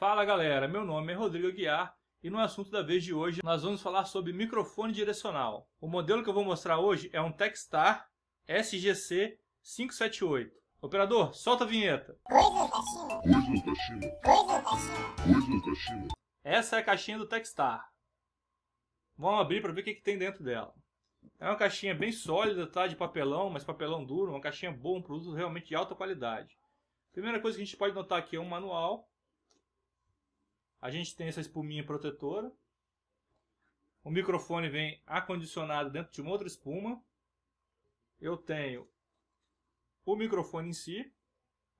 Fala galera, meu nome é Rodrigo Aguiar e no assunto da vez de hoje nós vamos falar sobre microfone direcional. O modelo que eu vou mostrar hoje é um Takstar SGC578. Operador, solta a vinheta. Essa é a caixinha do Takstar. Vamos abrir para ver o que tem dentro dela. É uma caixinha bem sólida, tá? De papelão, mas papelão duro. Uma caixinha boa, um produto realmente de alta qualidade. Primeira coisa que a gente pode notar aqui é um manual. A gente tem essa espuminha protetora. O microfone vem acondicionado dentro de uma outra espuma. Eu tenho o microfone em si.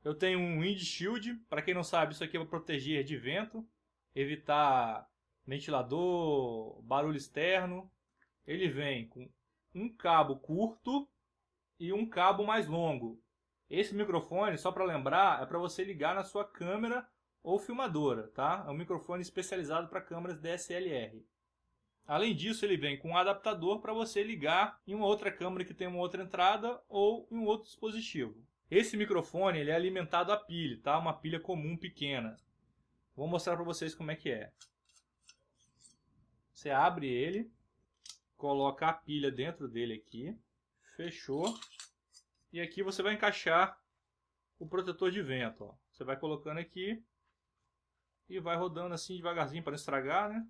Eu tenho um wind shield. Para quem não sabe, isso aqui é para proteger de vento, evitar ventilador, barulho externo. Ele vem com um cabo curto e um cabo mais longo. Esse microfone, só para lembrar, é para você ligar na sua câmera ou filmadora, tá? É um microfone especializado para câmeras DSLR. Além disso, ele vem com um adaptador para você ligar em uma outra câmera que tem uma outra entrada ou em um outro dispositivo. Esse microfone ele é alimentado a pilha, tá? Uma pilha comum pequena. Vou mostrar para vocês como é que é. Você abre ele, coloca a pilha dentro dele aqui, fechou, e aqui você vai encaixar o protetor de vento, ó. Você vai colocando aqui e vai rodando assim devagarzinho para não estragar, né?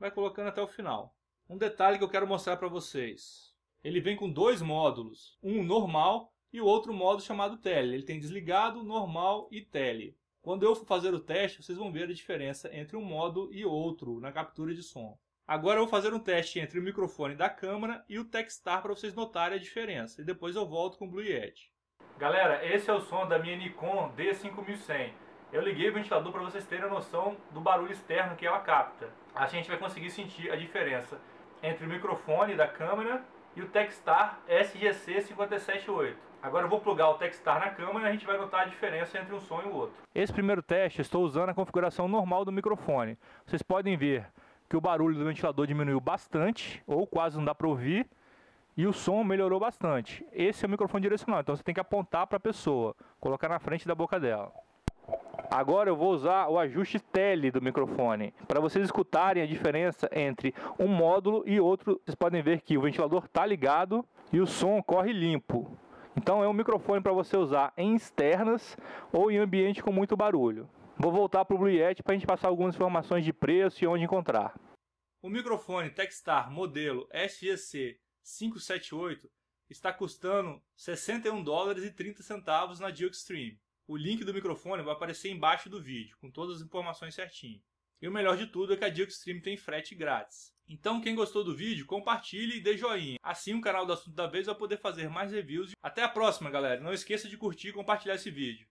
Vai colocando até o final. Um detalhe que eu quero mostrar para vocês. Ele vem com dois módulos, um normal e o outro módulo chamado tele. Ele tem desligado, normal e tele. Quando eu for fazer o teste, vocês vão ver a diferença entre um módulo e outro na captura de som. Agora eu vou fazer um teste entre o microfone da câmera e o Takstar para vocês notarem a diferença. E depois eu volto com o Blue Yeti. Galera, esse é o som da minha Nikon D5100. Eu liguei o ventilador para vocês terem a noção do barulho externo que ela capta. A gente vai conseguir sentir a diferença entre o microfone da câmera e o Takstar SGC578. Agora eu vou plugar o Takstar na câmera e a gente vai notar a diferença entre um som e o outro. Esse primeiro teste eu estou usando a configuração normal do microfone. Vocês podem ver que o barulho do ventilador diminuiu bastante, ou quase não dá para ouvir, e o som melhorou bastante. Esse é o microfone direcional, então você tem que apontar para a pessoa, colocar na frente da boca dela. Agora eu vou usar o ajuste tele do microfone. Para vocês escutarem a diferença entre um módulo e outro, vocês podem ver que o ventilador está ligado e o som corre limpo. Então é um microfone para você usar em externas ou em ambiente com muito barulho. Vou voltar para o Blue Yeti para a gente passar algumas informações de preço e onde encontrar. O microfone Takstar modelo SGC578 está custando US$ 61,30 na DealExtreme. O link do microfone vai aparecer embaixo do vídeo, com todas as informações certinho. E o melhor de tudo é que a DealExtreme tem frete grátis. Então quem gostou do vídeo, compartilhe e dê joinha. Assim o canal do Assunto da Vez vai poder fazer mais reviews. Até a próxima galera, não esqueça de curtir e compartilhar esse vídeo.